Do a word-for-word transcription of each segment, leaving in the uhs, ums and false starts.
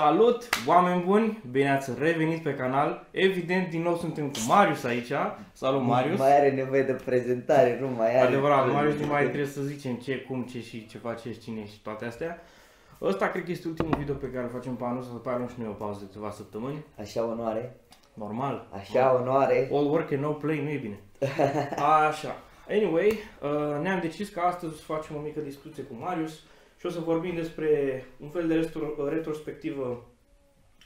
Salut, oameni buni! Bine ați revenit pe canal. Evident, din nou suntem cu Marius aici. Salut, Marius! Nu mai are nevoie de prezentare, nu mai are. Adevărat, Marius nu mai trebuie să zicem ce, cum, ce și ce face, cine și toate astea. Ăsta cred că este ultimul video pe care îl facem pe anul, să după aia luăm și noi o pauză de câteva săptămâni. Așa onoare. Normal. Așa onoare. All work and no play, nu e bine. Așa. Anyway, ne-am decis că astăzi să facem o mică discuție cu Marius. Și o să vorbim despre un fel de retrospectivă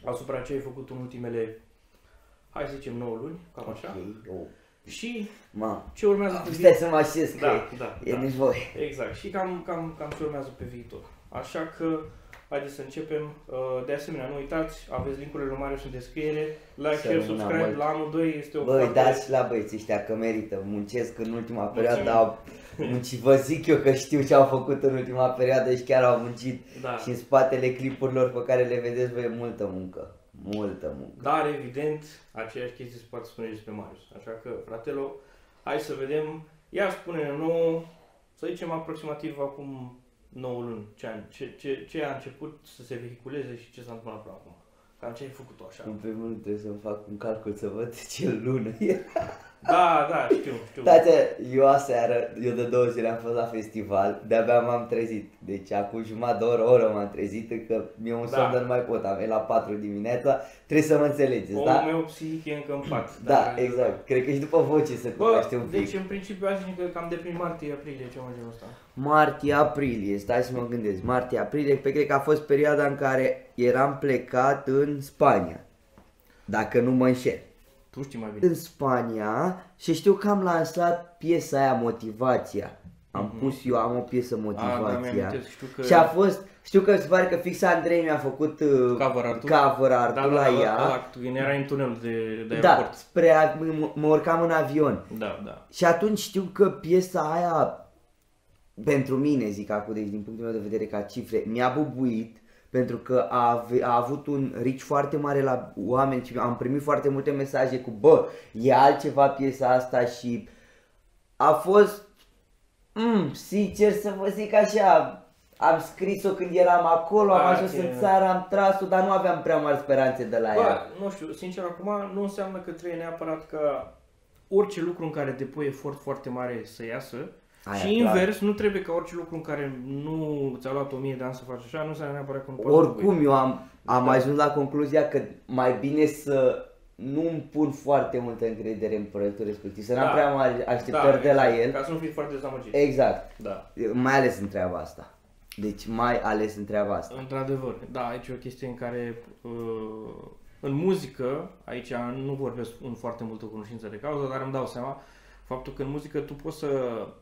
asupra ce ai făcut în ultimele, hai să zicem, nouă luni, cam okay, așa. Oh. Și Ma. ce urmează ah, pe viitor. Stai să mă așez, da, că da, e da. nevoie. Exact, și cam, cam, cam ce urmează pe viitor. Așa că, haideți să începem. De asemenea, nu uitați, aveți link-urile lui Marius în descriere. Like, share, subscribe, la anul doi este o parte... Băi, dați la băieți ăștia că merită, muncesc în ultima perioadă, au... muncit, vă zic eu că știu ce au făcut în ultima perioadă și chiar au muncit, da. Și în spatele clipurilor pe care le vedeți voi e multă muncă, multă muncă. Dar evident, aceeași chestie se poate spune despre Marius, așa că, fratelo, hai să vedem, ia spune-ne nouă, să zicem aproximativ acum nouă luni, ce, ce, ce a început să se vehiculeze și ce s-a întâmplat până acum. Cam ce ai făcut-o așa? În primul rând trebuie să-mi fac un calcul să văd ce lună e. Da, da, știu, știu. Tata, eu aseară, eu de două zile am fost la festival, de-abia m-am trezit. Deci acum jumătate de oră, oră m-am trezit, că mi-e un da. somn de nu mai pot, am e la patru dimineața, trebuie să mă înțelegeți, Omul da? Omul meu psihic e încă în pat. Da, dar exact, da. Cred că și după voce se cunoaște un pic. Deci în principiu aș zice că cam de prin martie-aprilie, ce mai genul ăsta? Martie-aprilie, stai să mă gândesc, martie-aprilie, pe cred că a fost perioada în care eram plecat în Spania, dacă nu mă înșel. Tu știi mai bine. În Spania și știu că am lansat piesa aia Motivația. Am mm-hmm. pus eu, am o piesă Motivația. A, da, știu că... Și a fost, știu că se pare că fix Andrei mi-a făcut uh, cover artul, cover artul da, la da, ea. Da, da, tu era în tunel de, de aeroport. Da, spre, mă urcam în avion. Da, da. Și atunci știu că piesa aia, pentru mine zic acum, deci din punctul meu de vedere ca cifre, mi-a bubuit. Pentru că a, ave, a avut un reach foarte mare la oameni și am primit foarte multe mesaje cu bă, e altceva piesa asta și a fost, mm, sincer să vă zic așa, am scris-o când eram acolo, am ajuns în țară, am tras-o, dar nu aveam prea mari speranțe de la bă, ea. Nu știu, sincer acum nu înseamnă că trebuie neapărat că orice lucru în care depui efort foarte mare să iasă. Aia, și invers, clar. Nu trebuie ca orice lucru în care nu ți-a luat o mie de ani să faci așa, nu înseamnă neapărat că nu poți. Oricum eu am, am da. ajuns la concluzia că mai bine să nu-mi pun foarte multă încredere în proiectul respectiv, să da. n-am prea mari așteptări da, de exact. la el. Ca să nu fii foarte dezamăgit. Exact, da. mai ales în treaba asta. Deci mai ales în treaba asta. Într-adevăr, da, aici e o chestie în care... În muzică, aici nu vorbesc în foarte multă cunoștință de cauză, dar îmi dau seama faptul că în muzică tu poți să,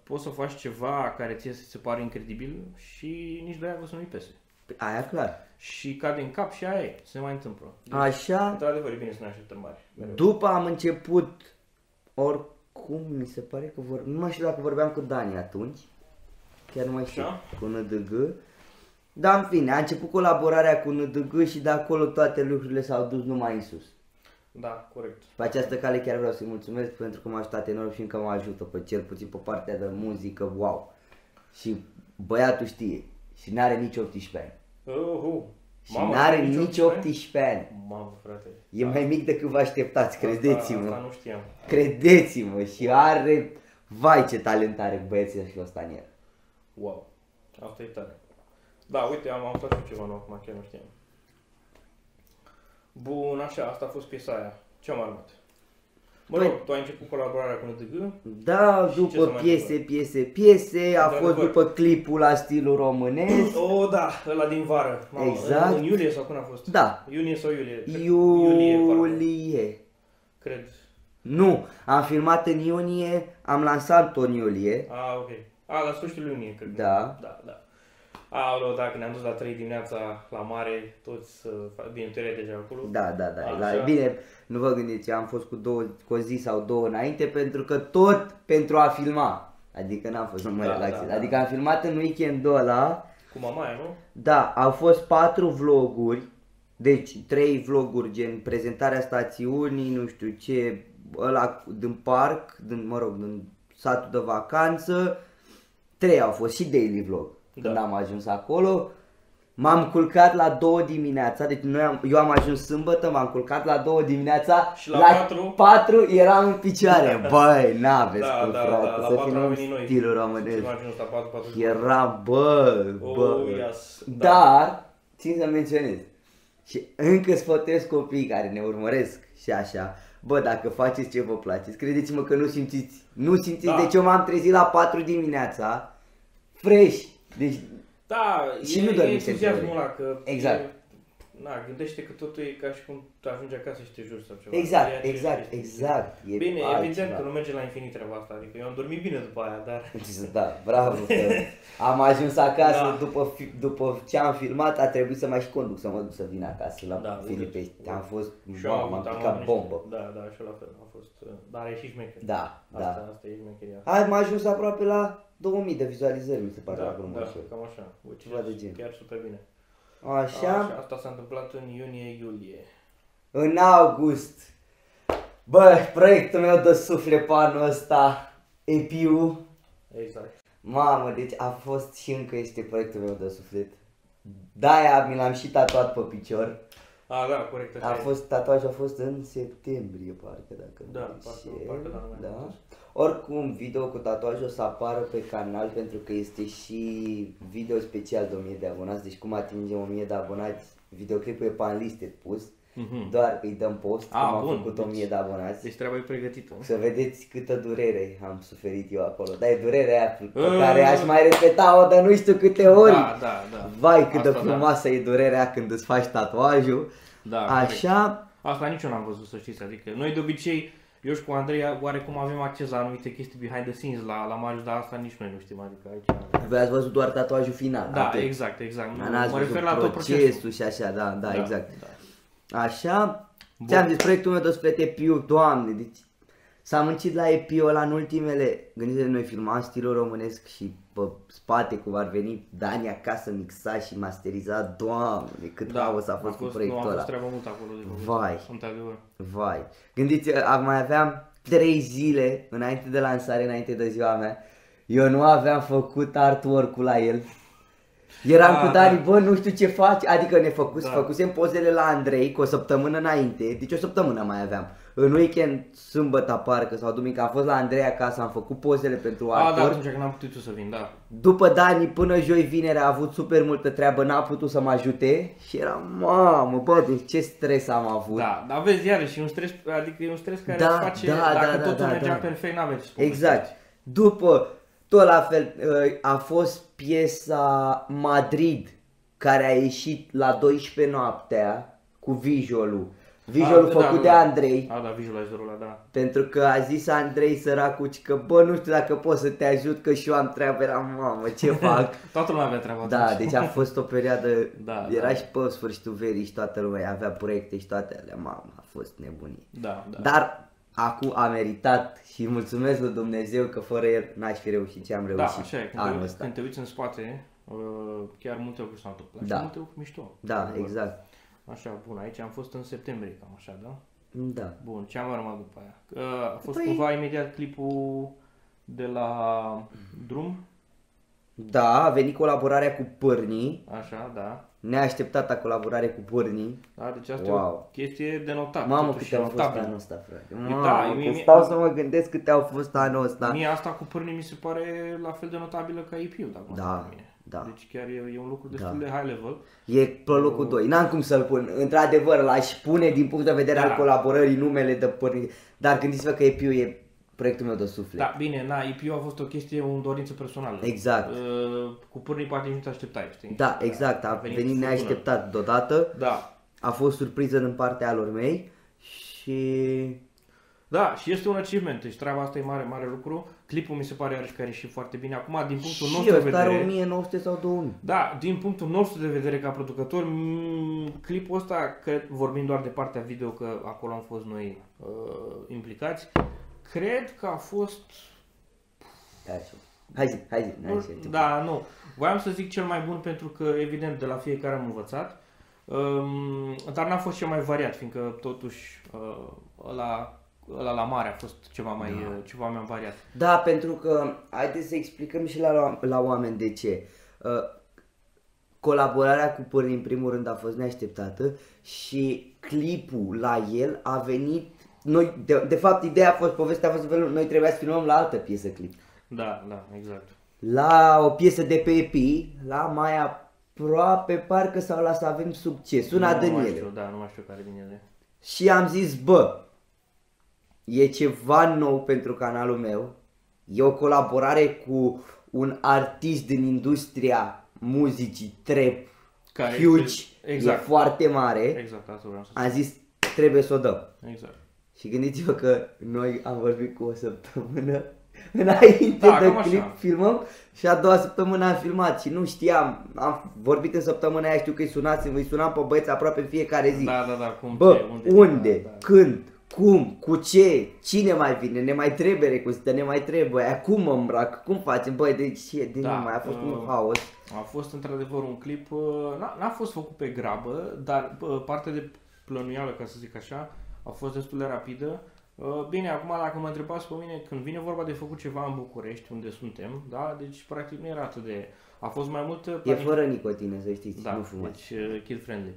poți să faci ceva care ție se pare incredibil și nici de aia vă să nu-i pese. Aia clar. Și cade în cap și aia e, se mai întâmplă. Deci, așa. Într-adevăr, e bine să ne așteptăm mari. După am început, oricum mi se pare că vor... Nu mai știu dacă vorbeam cu Dani atunci, chiar nu mai știu, așa? Cu N D G. Dar în fine, a început colaborarea cu N D G și de acolo toate lucrurile s-au dus numai în sus. Da, corect. Pe această cale chiar vreau să-i mulțumesc pentru că m-a ajutat enorm și încă mă ajută, pe cel puțin pe partea de muzică, wow. Și băiatul știe și n-are nici optsprezece ani. Oh, oh. Și n-are nici optsprezece ani. Mamă, frate. E da. mai mic decât vă așteptați, credeți-mă. nu știam. Credeți-mă și are, vai ce talent are băieții și ăsta în el. Wow, asta e tare. Da, uite, am aflat și ceva nou acum, chiar nu știam. Bun, așa, asta a fost piesa aia. Ce am armat? Mă rog, tu ai început colaborarea cu N D G? Da, după piese, piese, piese, a fost după clipul la stilul românesc. Oh, da, ăla din vară. Exact. În iulie sau când a fost? Da. Iunie sau iulie? Iulie. Cred. Nu, am filmat în iunie, am lansat-o în iulie. Ah, ok. Ah, la sfârșitul iunie, cred. Da. Da, da. Aoleu, dacă ne-am dus la trei dimineața la mare, toți, bine, tu erai deja acolo? Da, da, da, la, bine, nu vă gândiți, am fost cu, două, cu o zi sau două înainte pentru că tot pentru a filma, adică n-am fost numai da, relaxat, da, adică da. am filmat în weekendul ăla. Cu mamaia, nu? Da, au fost patru vloguri, deci trei vloguri, gen prezentarea stațiunii, nu știu ce, ăla din parc, din, mă rog, din satul de vacanță, trei au fost și daily vlog. Da. Când am ajuns acolo M-am culcat la două dimineața, deci noi am, eu am ajuns sâmbătă, m-am culcat la două dimineața și la, la patru... patru eram în picioare. Băi, n-aveți da, cum, da, frate, da, la să fim în stilul românesc. Era, bă, bă, oh, yes. Dar, da. Țin să menționez, și încă sfătuiesc copiii care ne urmăresc și așa, bă, dacă faceți ce vă placeți, credeți-mă că nu simțiți, nu simțiți, da. Deci eu m-am trezit la patru dimineața, fresh, deci... Da, și e, nu e entuziasmul ăla că... Exact. E, na, gândește că totul e ca și cum tu ajungi acasă și te juri sau ceva. Exact, exact, exact, exact. Bine, altceva. Evident că nu merge la infinit treaba asta, adică eu am dormit bine după aia, dar... Da, bravo, că am ajuns acasă, da. după, după ce am filmat a trebuit să mai și conduc, să mă duc să vin acasă la da, Filipești. Am fost, m-am picat bombă. Da, da, și eu la fel am fost, dar e și șmecher. Da, asta, da. Asta e șmecheria. Am ajuns aproape la... două mii de vizualizări mi se pare la grumul ăsta. Da, cam așa. Ceva de gen. Chiar super bine. Așa. Așa. Asta s-a întâmplat în iunie-iulie. În august. Bă, proiectul meu de suflet pe anul ăsta. E P U. Exact. Mamă, deci a fost și încă este proiectul meu de suflet. De-aia mi l-am și tatuat pe picior. A, da, corect. A fost, tatuajul a fost în septembrie, parcă, dacă da, nu parcă, parcă, da, da. Oricum, video cu tatuajul o să apară pe canal, pentru că este și video special de o mie de abonați. Deci cum atingem o mie de abonați, videoclipul e pe unlisted pus, mm-hmm. doar îi dăm post, a, cum bun, am făcut o mie deci, de abonați. Deci treaba e pregătită. Să vedeți câtă durere am suferit eu acolo. Dar e durerea aia pe uh, care aș mai repeta-o, dar nu știu câte ori. Da, da, da. Vai, cât de frumoasă da. E durerea când îți faci tatuajul. Da, așa. Corect. Asta nici eu n-am văzut, să știți. Adică noi de obicei, eu și cu Andrei, oarecum avem acces la anumite chestii behind the scenes la, la Marius, dar asta nici noi nu știm, adică aici... Voi ați văzut doar tatuajul final. Da, atât. exact, exact. Mă refer la tot procesul și așa, da, da, da exact. Da. Așa, ți-am zis, proiectul meu despre E P U, doamne, deci s-a muncit la E P U ăla în ultimele, gândiți-vă, noi filmam stilul românesc și pe spate cum ar veni Dani acasă mixa și masteriza, doamne, cât da, s-a fost cu proiectul ăla. A fost treabă mult acolo, vai, vai, gândiți, mai aveam trei zile înainte de lansare, înainte de ziua mea, eu nu aveam făcut artwork-ul la el. Eram da, cu Dani, da. Bă, nu știu ce faci, adică ne făcus, da. făcusem pozele la Andrei cu o săptămână înainte, deci o săptămână mai aveam. În weekend, sâmbătă parcă sau duminică, am fost la Andrei acasă, am făcut pozele pentru artor. A, da, atunci că n-am putut eu să vin, da. După Dani, până joi, vineri, a avut super multă treabă, n-a putut să mă ajute și era, mamă, bă, deci ce stres am avut. Da, dar vezi, iarăși, un stres, adică e un stres care da, îți face, da, dacă da, totul da, mergea da. perfect, n-aveți. Exact. După... Tot la fel a fost piesa Madrid care a ieșit la douăsprezece noaptea cu Vijolul. Vijolul făcut da, de Andrei. A, da, vizualizorul ăla, da. Pentru că a zis Andrei săracuci că bă, nu știu dacă pot să te ajut că și eu am treabă, era mamă, ce fac? Toată lumea avea treabă. Da, deci a fost o perioadă, da, era da. și pe sfârșitul verii și toată lumea avea proiecte și toate alea, mamă, a fost nebunie. Da, da. Dar acum a meritat și mulțumesc lui Dumnezeu că fără el n-aș fi reușit ce am reușit. Da, așa e, când, te, când te uiți în spate, chiar multe lucruri s-au întâmplat da. și multe lucruri mișto. Da, exact. Așa, bun, aici am fost în septembrie, cam așa, da? Da. Bun, ce am rămas după aia? A fost păi... cumva imediat clipul de la drum? Da, a venit colaborarea cu Purni. Așa, da. Neașteptata colaborare cu Purni. Da, deci asta wow. e o chestie de notat. Mamă, câte au fost anul ăsta, frate. Mamă, da, mie, stau mie, să mă gândesc câte au fost anul ăsta. Mie asta cu Purni mi se pare la fel de notabilă ca E P-ul, dacă da, mă mine. Da. Deci chiar e, e un lucru destul da. de high level. E pe locul uh, doi. N-am cum să-l pun. Într-adevăr, l-aș pune din punct de vedere da. al colaborării numele de Purni. Dar gândiți-vă că E P-ul e proiectul meu de suflet. Da, bine, na, E P U a fost o chestie, o dorință personală. Exact. Uh, cu Purni poate nu te așteptai, știi? Da, exact, a, a venit, venit neașteptat deodată. Da. A fost surpriză din partea lor mei și... Da, și este un achievement, deci treaba asta e mare, mare lucru. Clipul mi se pare iarăși că a ieșit foarte bine. Acum, din punctul nostru de vedere... Și o mie nouă sute sau două mii. Da, din punctul nostru de vedere ca producător, clipul ăsta, cred, vorbim doar de partea video, că acolo am fost noi uh, implicați, cred că a fost... Hai zi, hai zi, hai zi. Da, nu. Voiam să zic cel mai bun pentru că, evident, de la fiecare am învățat. Um, dar n-a fost cel mai variat, fiindcă, totuși, uh, ăla, ăla la mare a fost ceva mai, da. uh, ceva mai variat. Da, pentru că, haideți să explicăm și la, la oameni de ce. Uh, Colaborarea cu Purni în primul rând a fost neașteptată și clipul la el a venit, noi, de, de fapt ideea a fost, povestea a fost felul, noi trebuia să filmăm la altă piesă clip. Da, da, exact. La o piesă de pe E P, la mai aproape parcă s-au lăsat să avem succes, una din ele. Da, nu mai știu care din ele. Și am zis, bă, e ceva nou pentru canalul meu, e o colaborare cu un artist din industria muzicii trap, care huge, exact. E foarte mare, exact, asta vreau să am zis, trebuie să o dăm. Exact. Și gândiți-vă că noi am vorbit cu o săptămână înainte da, de clip, așa. Filmăm și a doua săptămână am filmat și nu știam, am vorbit în săptămâna aia, știu că îi sunați, îi sunam pe băieți aproape în fiecare zi. Da, da, da, cum, bă, ce, unde, unde da, da. Când, cum, cu ce, cine mai vine, ne mai trebuie recustă, ne mai trebuie, acum mă îmbrac, cum facem, băi, deci din da, mai a fost uh, un haos. A fost într-adevăr un clip, n-a fost făcut pe grabă, dar partea de plănuială, ca să zic așa, a fost destul de rapidă. Bine, acum dacă mă întrebați pe mine, când vine vorba de făcut ceva în București, unde suntem, da, deci practic nu era atât de... A fost mai mult... E fără nicotină, să știți, da, nu fumați. Deci kid friendly.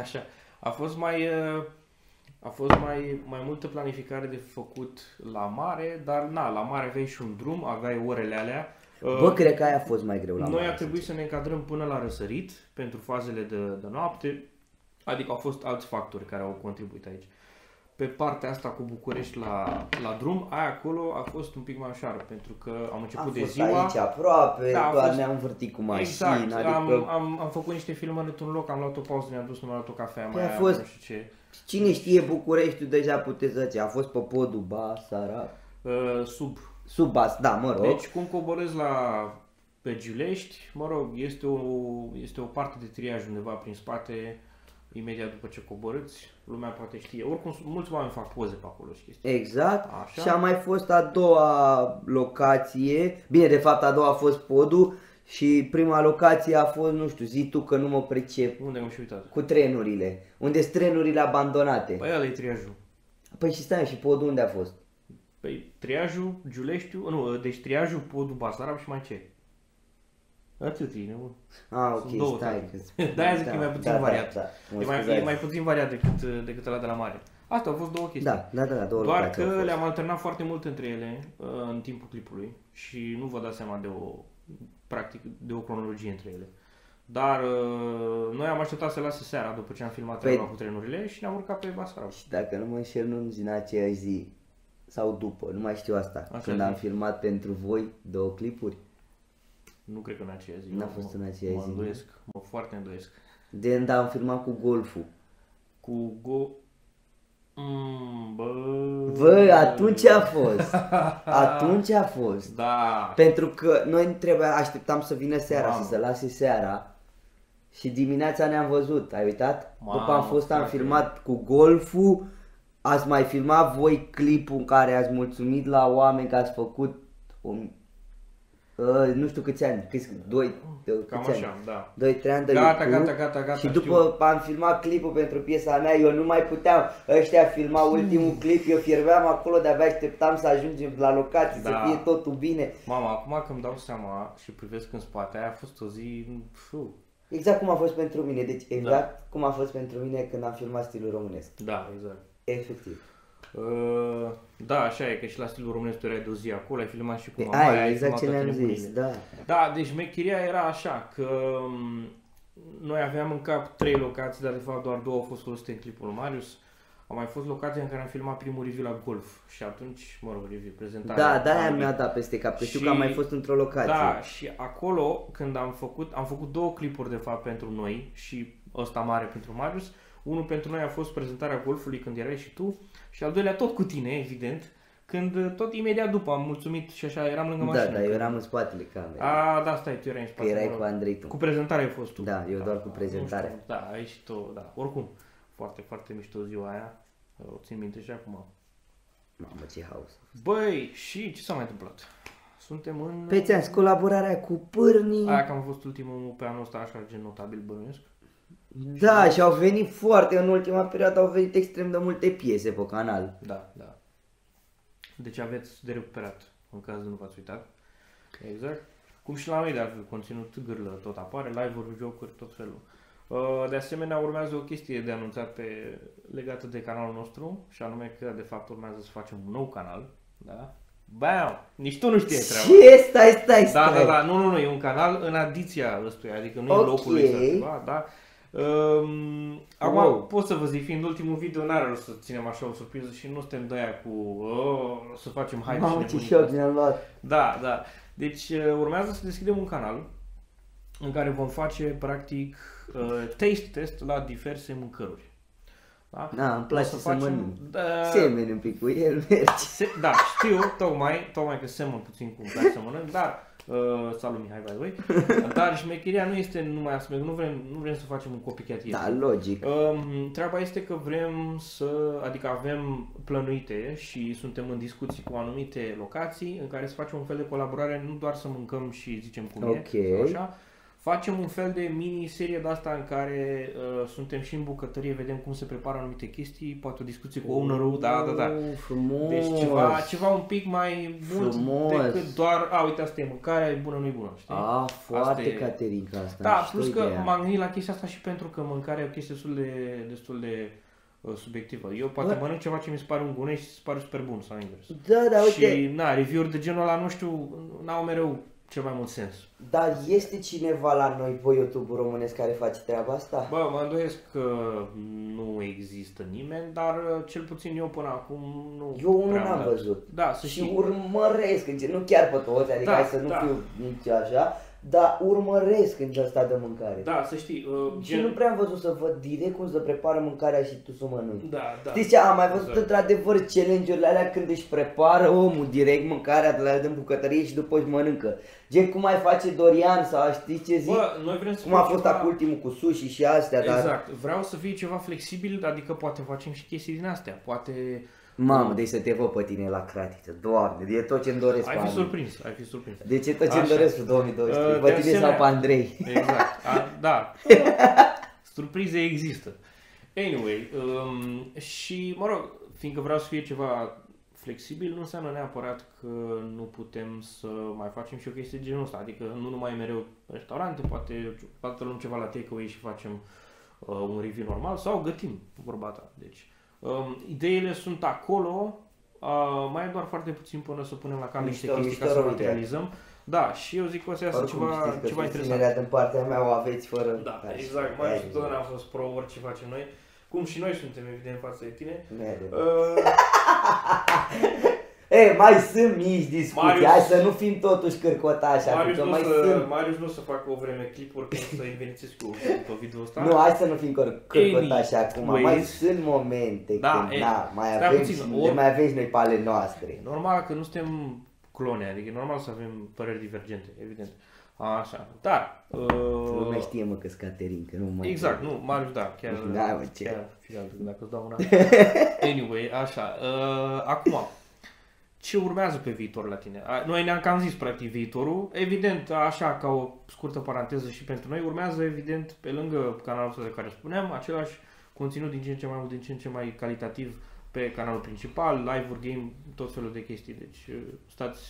Așa, a fost mai... A fost mai, mai multă planificare de făcut la mare, dar na, la mare aveai și un drum, aveai orele alea. Bă, cred că aia a fost mai greu la noi mare. Noi a trebuit să ne încadrăm până la răsărit pentru fazele de, de noapte, adică au fost alți factori care au contribuit aici. Pe partea asta cu București la, la drum, aia acolo a fost un pic mai ușoară, pentru că am început am de ziua. Am fost aici aproape, da, doar fost... ne-am învârtit cu mașina. Exact, adică... am, am, am făcut niște filmări într-un loc, am luat o pauză, ne-am dus, ne-am luat o cafea mai a fost... nu știu ce. Cine știe Bucureștiul deja puteți zice, a fost pe podul Basarab. Uh, sub. Sub Bas, da, mă rog. Deci cum coborez la... pe Giulești, mă rog, este o, este o parte de triaj undeva prin spate. Imediat după ce coborâți, lumea poate știe. Oricum, mulți oameni fac poze pe acolo și chestii. Exact. Așa. Și a mai fost a doua locație. Bine, de fapt, a doua a fost podul și prima locație a fost, nu știu, zi tu că nu mă pricep. Unde am și uitat? Cu trenurile. Unde sunt trenurile abandonate. Păi ăla e triajul. Păi și stai, și podul unde a fost? Păi triajul, Giuleștiu, nu, deci triajul, podul Basarab și mai ce? Atât e, nu? Ah, ok, două, stai. De-aia zic că e mai puțin da, variat. Da, da. E, mai, e mai puțin variat decât, decât ăla de la mare. Asta au fost două chestii. Da, da, da, două. Doar că le-am alternat foarte mult între ele în timpul clipului și nu vă dați seama de o, practic, de o cronologie între ele. Dar noi am așteptat să lase seara după ce am filmat treaba cu trenurile și ne-am urcat pe Basarab. Și dacă nu mă înșel, nu în aceeași zi sau după, nu mai știu asta, asta când am filmat pentru voi două clipuri. Nu cred că în aceea zi. N-a fost în aceea zi. Mă îndoiesc, mă foarte îndoiesc. De da, am filmat cu golful. Cu go... Mm, bă... bă, atunci a fost. Atunci a fost. Da. Pentru că noi trebuia, așteptam să vină seara, Mamă. să se lase seara. Și dimineața ne-am văzut, ai uitat? Mamă, după am fost, am filmat cu golful. Ați mai filmat voi clipul în care ați mulțumit la oameni că ați făcut... O... Uh, nu știu câți ani, câți, doi, cam câți așa, ani, da. doi trei ani de gata, YouTube gata, gata, gata, și după știu. Am filmat clipul pentru piesa mea, eu nu mai puteam, ăștia filmau ultimul clip, eu fierbeam acolo, de-abia așteptam să ajungem la locație, da. Să fie totul bine. Mama, acum că îmi dau seama și privesc în spate, aia a fost o zi... Fiu. Exact cum a fost pentru mine, deci exact da. cum a fost pentru mine când am filmat stilul românesc. Da, exact. Efectiv. Uh, da, așa e, că și la stilul românesc tu erai de o zi acolo, ai filmat și cu mama, ai, ai exact ce ne-am zis, da. Da, deci mecheria era așa, că noi aveam în cap trei locații, dar de fapt doar două au fost folosite în clipul lui Marius. Au mai fost locații în care am filmat primul review la golf și atunci, mă rog, review, prezentarea. Da, da, mi-a dat peste cap, că și, știu că am mai fost într-o locație. Da, și acolo când am făcut, am făcut două clipuri de fapt pentru noi și ăsta mare pentru Marius. Unul pentru noi a fost prezentarea golfului când erai și tu și al doilea tot cu tine, evident, când tot imediat după am mulțumit și așa eram lângă mașină. Da, dar eu eram în spatele camerei. A, da, stai, tu erai în spatele. Erai cu Andrei tu. Cu prezentarea ai fost tu. Da, eu da, doar cu prezentarea. Știu, da, aici tu, da. Oricum, foarte, foarte mișto ziua aia. O țin minte și acum. Mamă, ce haos. Băi, și ce s-a mai întâmplat? Suntem în... Păi ți-am zis, colaborarea cu Purni. Aia că am fost ultimul pe anul ăsta, așa, gen notabil, bănuiesc. Da, și au venit foarte, în ultima perioadă au venit extrem de multe piese pe canal. Da, da. Deci aveți de recuperat, în caz nu v-ați uitat. Exact. Cum și la noi, de altfel, conținut gârlă tot apare, live-uri, jocuri, tot felul. De asemenea, urmează o chestie de anunțat pe, legată de canalul nostru, și anume că, de fapt, urmează să facem un nou canal, da? Bam! Nici tu nu știi treaba. Ce? Stai, stai, stai! Da, da, da, nu, nu, nu, e un canal în adiția ăstuia, adică nu okay. E locul lui sau ceva, da? Um, acum wow. Pot să vă zic, fiind ultimul video, n-are rost să ținem așa o surpriză și nu suntem de-aia cu oh, să facem haide și nebunii. Ce șoc ne-am luat! Da, da. Deci urmează să deschidem un canal în care vom face, practic, uh, taste test la diverse mâncăruri. Da, da îmi place să, să facem, mănânc. Da, semen un pic cu el, merge. Se, da, știu, tocmai, tocmai că semen puțin cu îmi place să mănânc, dar... Uh, salut Mihai, by the way. Dar șmecheria nu este numai asta, nu vrem, nu vrem să facem un copycat. Da, logic. Uh, treaba este că vrem să, adică avem plănuite și suntem în discuții cu anumite locații în care să facem un fel de colaborare, nu doar să mâncăm și zicem cum okay. E, așa. Facem un fel de mini-serie de asta în care uh, suntem și în bucătărie, vedem cum se prepară anumite chestii, poate o discuție cu ownerul, da, da, da. Frumos. Deci ceva, ceva un pic mai mult decât doar, a, uite, asta e mâncarea, e bună, nu e bună, știi? A, foarte caterinca asta. Da, plus că m-am gândit la chestia asta și pentru că mâncarea e o chestie destul de, destul de uh, subiectivă. Eu poate Bă. mănânc ceva ce mi se pare un guneș și se pare super bun sau invers. Da, da, uite. Și, na, review-uri de genul ăla, nu știu, n-au mereu cel mai mult sens. Dar este cineva la noi pe YouTube românesc care face treaba asta? Bă, mă îndoiesc că nu există nimeni, dar cel puțin eu până acum nu. Eu nu am văzut. Da, să și știi. Urmăresc, nu chiar pe toți, adică da, hai să nu da. fiu nici așa, dar urmăresc în asta de mâncare. Da, să știi. Uh, și gen... nu prea am văzut să văd direct cum se prepară mâncarea și tu să mănânci. Da, da. Știi ce? Am mai văzut exact. într-adevăr challenge-urile alea când își prepară omul direct mâncarea de la din bucătărie și după își mănâncă. Gen cum mai face Dorian sau știi ce zic? Bă, noi vrem să cum a fost ceva... acum ultimul cu sushi și astea. Exact. Dar... vreau să fie ceva flexibil, adică poate facem și chestii din astea. Poate... Mamă, deci să te văd pe tine la cratiță, Doamne, e tot ce-mi doresc. Ai fi surprins, ai fi surprins. Deci e tot ce-mi doresc cu două mii douăzeci și trei, uh, pe tine asemenea. Sau pe Andrei. Exact, a, da, surprize există. Anyway, um, și mă rog, fiindcă vreau să fie ceva flexibil, nu înseamnă neapărat că nu putem să mai facem și o chestie de genul ăsta. Adică nu numai mereu restaurante, poate, poate luăm ceva la take-away și facem uh, un review normal sau gătim, vorba ta, deci. Um, ideile sunt acolo, uh, mai e doar foarte puțin până să punem la cam niște chestii ca să materializăm. Da, și eu zic că o să iasă ceva, ceva interesant. Din partea mea o aveți fără... Da, da exact, mai ales totdeauna am fost pro orice facem noi, cum și noi suntem evident față de tine. Uh... Ei, mai sunt mici discuții, Marius, hai să nu fim totuși cărcotași, Marius adică nu mai să, sunt... Marius nu o să facă o vreme clipuri când să inveniți cu pe video ăsta. Nu, hai să nu fim căr cărcotași Any acum, ways. mai sunt momente da, când, e, da, mai avem, or... mai aveți noi pe ale noastre. Normal că nu suntem clone, adică normal să avem păreri divergente, evident. Așa, dar... Uh... Nu mai știe mă că-s Caterin, că nu mă... Exact, nu, Marius, da, chiar... Da, mă, ce... Chiar, chiar, dacă îți dau una... Anyway, așa, uh, acum... Ce urmează pe viitor la tine? Noi ne-am cam zis, practic, viitorul. Evident, așa, ca o scurtă paranteză și pentru noi, urmează, evident, pe lângă canalul ăsta de care spuneam, același conținut din ce în ce mai mult, din ce în ce mai calitativ pe canalul principal, live-uri, game, tot felul de chestii. Deci, stați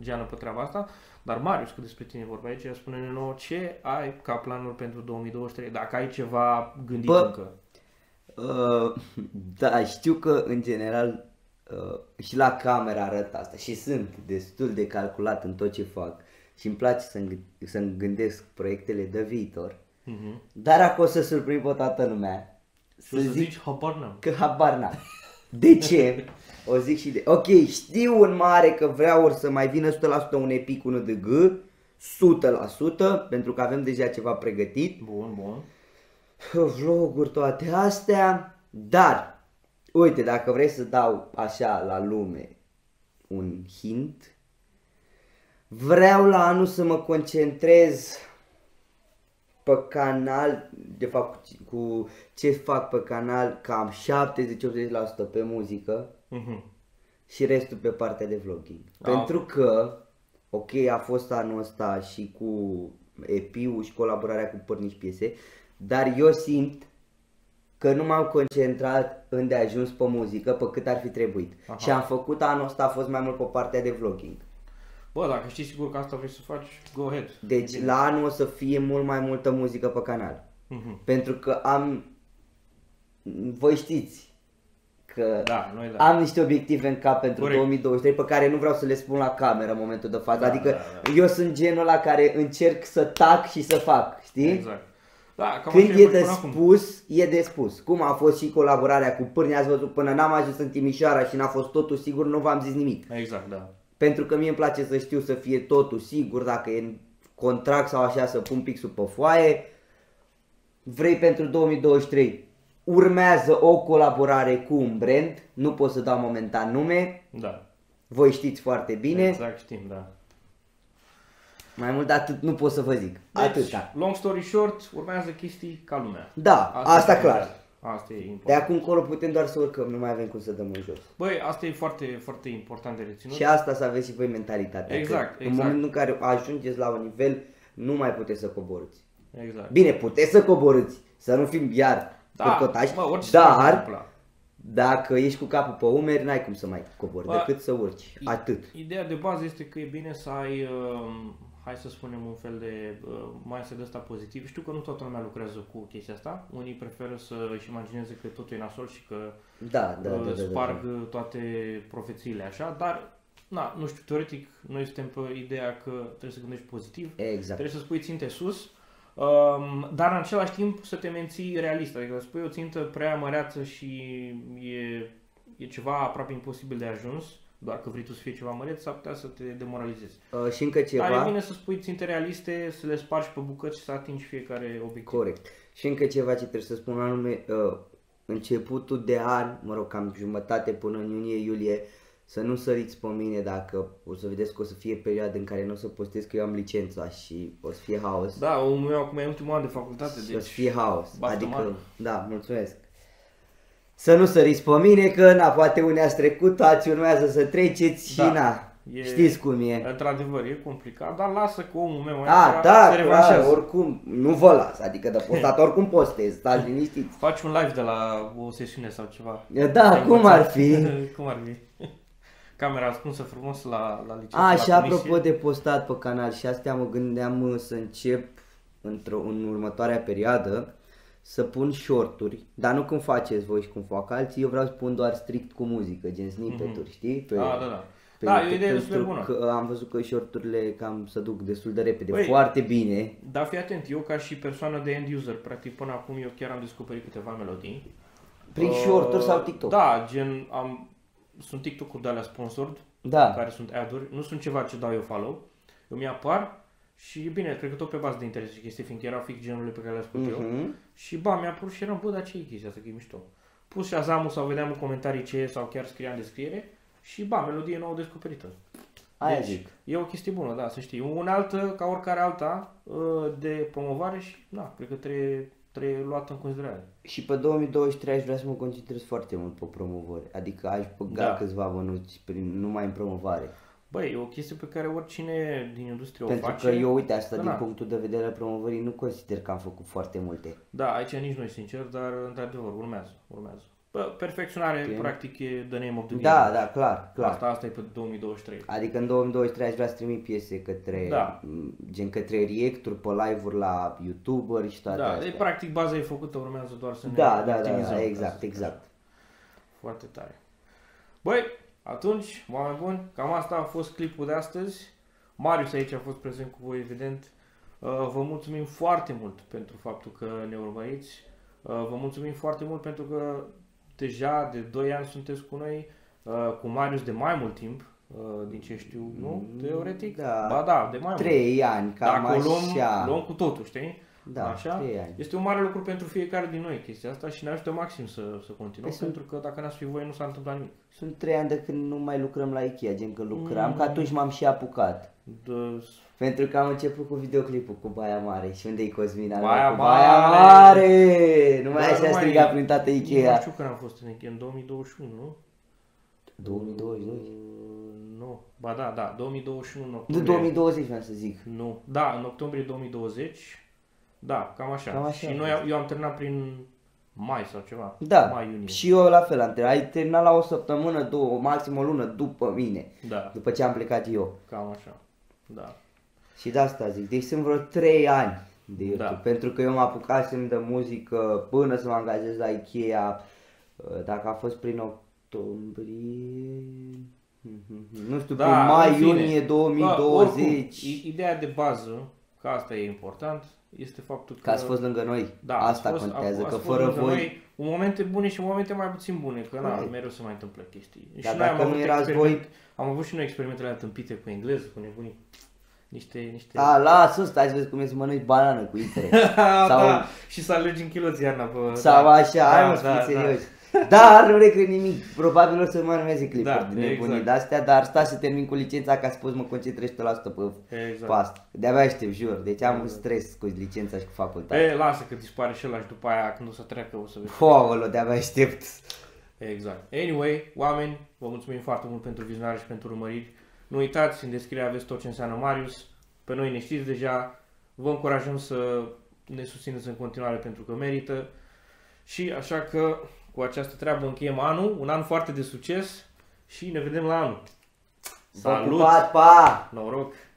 geană pe treaba asta. Dar, Marius, că despre tine vorba aici, spune-ne nouă ce ai ca planuri pentru două mii douăzeci și trei, dacă ai ceva gândit Bă, încă. Uh, da, știu că, în general... Uh, și la camera arăt asta și sunt destul de calculat în tot ce fac și îmi place să-mi să gândesc proiectele de viitor, uh-huh. dar acum o să surprind pe toată lumea. Să, să zic zici habar n-am. Că habar n-am. De ce? O zic și de... Ok, știu în mare că vreau ori să mai vină o sută la sută un epic, un N D G, o sută la sută, pentru că avem deja ceva pregătit. Bun, bun. Vloguri, toate astea, dar... Uite, dacă vrei să dau așa la lume un hint, vreau la anul să mă concentrez pe canal, de fapt cu ce fac pe canal, cam șaptezeci la sută optzeci la sută pe muzică uh-huh. și restul pe partea de vlogging. Ah. Pentru că, ok, a fost anul ăsta și cu E P-ul și colaborarea cu Purni și piese, dar eu simt că nu m-am concentrat îndeajuns pe muzică, pe cât ar fi trebuit. Aha. Și am făcut anul ăsta, a fost mai mult pe partea de vlogging. Bă, dacă știi sigur că asta vrei să faci, go ahead. Deci la anul o să fie mult mai multă muzică pe canal. Mm-hmm. Pentru că am... Voi știți că da, noi, da. am niște obiective în cap pentru Corect. două mii douăzeci și trei pe care nu vreau să le spun la cameră în momentul de față. Da, adică da, da. eu sunt genul ăla care încerc să tac și să fac, știi? Exact. Da, când e de spus, acum. e de spus. Cum a fost și colaborarea cu Purni, ați văzut, până n-am ajuns în Timișoara și n-a fost totul sigur, nu v-am zis nimic. Exact, da. Pentru că mie îmi place să știu să fie totul sigur, dacă e în contract sau așa, să pun pixul pe foaie. Vrei pentru două mii douăzeci și trei, urmează o colaborare cu un brand, nu pot să dau momentan nume. Da. Voi știți foarte bine. Exact, știm, da. Mai mult de atât nu pot să vă zic. Deci, atâta. Long story short, urmează chestii ca lumea. Da, asta, asta clar. Asta e important. De acum încolo putem doar să urcăm, nu mai avem cum să dăm în jos. Băi, asta e foarte, foarte important de reținut. Și asta să aveți și voi mentalitatea. Exact, exact. În momentul în care ajungeți la un nivel, nu mai puteți să coborâți. Exact. Bine, puteți să coborâți, să nu fim iar păcotași, da, dar dacă ești cu capul pe umeri, n-ai cum să mai cobori, bă, decât să urci. Atât. Ideea de bază este că e bine să ai... Uh... hai să spunem un fel de uh, mindset ăsta pozitiv. Știu că nu toată lumea lucrează cu chestia asta. Unii preferă să își imagineze că totul e nasol și că da, da, uh, da, da, sparg da, da. toate profețiile așa, dar na, nu știu, teoretic noi suntem pe ideea că trebuie să gândești pozitiv, exact. trebuie să spui ținte sus, um, dar în același timp să te menții realist, adică să spui o țintă prea măreață și e, e ceva aproape imposibil de ajuns, doar că vrei tu să fie ceva măreț, s-ar putea să te demoralizezi. Uh, și încă ceva... Dar e bine să spui ținte realiste, să le spargi pe bucăți și să atingi fiecare obiectiv. Corect. Și încă ceva ce trebuie să spun, anume uh, începutul de an, mă rog, cam jumătate până în iunie-iulie, să nu săriți pe mine dacă o să vedeți că o să fie perioada în care nu o să postez, că eu am licența și o să fie haos. Da, omul meu acum e ultimul an de facultate, deci... O să fie haos. Adică, da, mulțumesc. Să nu săriți pe mine, că na, poate unii ați trecut, ați urmează să treceți și da, na, e, știți cum e. Într-adevăr, e complicat, dar lasă că omul meu a, da, se revanșează. Oricum, nu vă las, adică de postat oricum postez, stați liniștiți. Faci un live de la o sesiune sau ceva. Da, cum ar, fi? cum ar fi? Camera ascunsă frumos la, la licență. A, la și comisie. Apropo de postat pe canal, și astea mă gândeam să încep într-o, în următoarea perioadă, să pun shorturi, dar nu cum faceți voi și cum fac alții, eu vreau să pun doar strict cu muzică, gen snippet-uri, mm-hmm. știi? Pe, da, da, da. Pe da, e o idee destul de bună. Că am văzut că shorturile cam se duc destul de repede, păi, foarte bine. Da, fii atent, eu ca și persoană de end user, practic până acum eu chiar am descoperit câteva melodii. Prin uh, shorturi sau TikTok? Da, gen am sunt TikTok-uri de alea sponsored, da. care sunt ad-uri, nu sunt ceva ce dau eu follow, eu mi-apar. Și bine, cred că tot pe bază de interes și chestii, fiindcă erau fix genurile pe care le ascult uh-huh. eu. Și ba, mi-a apărut și eram, bă, dar ce e chestia asta, că e mișto. Pus Shazam-ul sau vedeam în comentarii ce e, sau chiar scriam în descriere. Și ba, melodie nouă descoperită. Aia deci, zic. E o chestie bună, da, să știi. Un altă, ca oricare alta, de promovare și, da, cred că trebuie, trebuie luată în considerare. Și pe două mii douăzeci și trei aș vrea să mă concentrez foarte mult pe promovare. Adică aș băga da. câțiva bănuți prin, numai în promovare. Băi, e o chestie pe care oricine din industrie Pentru o face. Pentru că eu, uite, asta da, din da. punctul de vedere al promovării, nu consider că am făcut foarte multe. Da, aici nici noi, sincer, dar într-adevăr, urmează, urmează. Bă, perfecționare, okay. practic, e the name of the game. Da, da, clar, clar. Asta, asta e pe două mii douăzeci și trei. Adică în două mii douăzeci și trei aș vrea să trimit piese către, da. gen, către react-uri, pe live-uri la YouTuber și toate da, astea. Da, deci, practic, baza e făcută, urmează doar să da, ne da, optimizăm. Da, da, da, exact, exact. Foarte tare. Băi, atunci, oameni buni, cam asta a fost clipul de astăzi. Marius aici a fost prezent cu voi, evident. Vă mulțumim foarte mult pentru faptul că ne urmăriți. Vă mulțumim foarte mult pentru că deja de doi ani sunteți cu noi, cu Marius de mai mult timp, din ce știu, nu? Teoretic? Da, ba da, de mai mult. trei ani, cam Dacă așa. Luăm, luăm cu totul, știi? Da, așa. Este un mare lucru pentru fiecare din noi chestia asta și ne ajută maxim să, să continuăm, păi pentru că dacă n-ați fi voi nu s-a întâmplat nimic. Sunt trei ani de când nu mai lucrăm la Ikea, gen că lucram, mm. că atunci m-am și apucat. Des. Pentru că am început cu videoclipul cu Baia Mare și unde e Cosmina? Baia, Baia, Baia Mare! Mare! Nu mai așa striga e... prin toată Ikea. Nu știu când am fost în Ikea, în două mii douăzeci și unu, nu? două mii douăzeci? Nu, ba da, da, două mii douăzeci și unu în octombrie. Nu, două mii douăzeci vreau să zic. Nu, da, în octombrie două mii douăzeci. Da, cam așa. Cam așa. Și noi, eu am terminat prin mai sau ceva. Da, mai, iunie. Și eu la fel am terminat. Ai terminat la o săptămână, două, maxim o lună după mine. Da. După ce am plecat eu. Cam așa. Da. Și de asta zic, deci sunt vreo trei ani de YouTube, da. Pentru că eu mă apucasem de muzică până să mă angajez la Ikea, dacă a fost prin octombrie, nu știu, da, prin mai, iunie două mii douăzeci. Da, ideea de bază, că asta e important, este faptul că... Că ați fost lângă noi, da, asta fost, contează, a, că fără voi... Noi, în momente bune și în momente mai puțin bune, că na, mereu se mai întâmplă chestii. Dar și dacă nu erați voi... Am avut și noi experimentele întâmpite cu engleză, cu nebunii. Niște, niște... A, lasă, stai să vezi cum e să mănânci banană cu intere. Sau... Da, și să alergi în kiloțiana pe... Sau da, așa, da, ai mă, da, da, serios. Da. Dar nu regret nimic, probabil o să mai urmeze clipuri da, din nebunii exact. De-astea, dar stai să termin cu licența ca să poți mă concentrezi o sută la sută pe, exact. Pe asta. De-abia aștept, jur, deci am exact. Un stres cu licența și cu facultatea. E, lasă că dispare și ăla și după aia când o să treacă o să vezi. Foaolo, de-abia aștept. Exact. Anyway, oameni, vă mulțumim foarte mult pentru vizionare și pentru urmăriri. Nu uitați, în descriere aveți tot ce înseamnă Marius, pe noi ne știți deja, vă încurajăm să ne susțineți în continuare pentru că merită și așa că cu această treabă încheiem anul, un an foarte de succes și ne vedem la anul. Salut! Pa, pa! Noroc!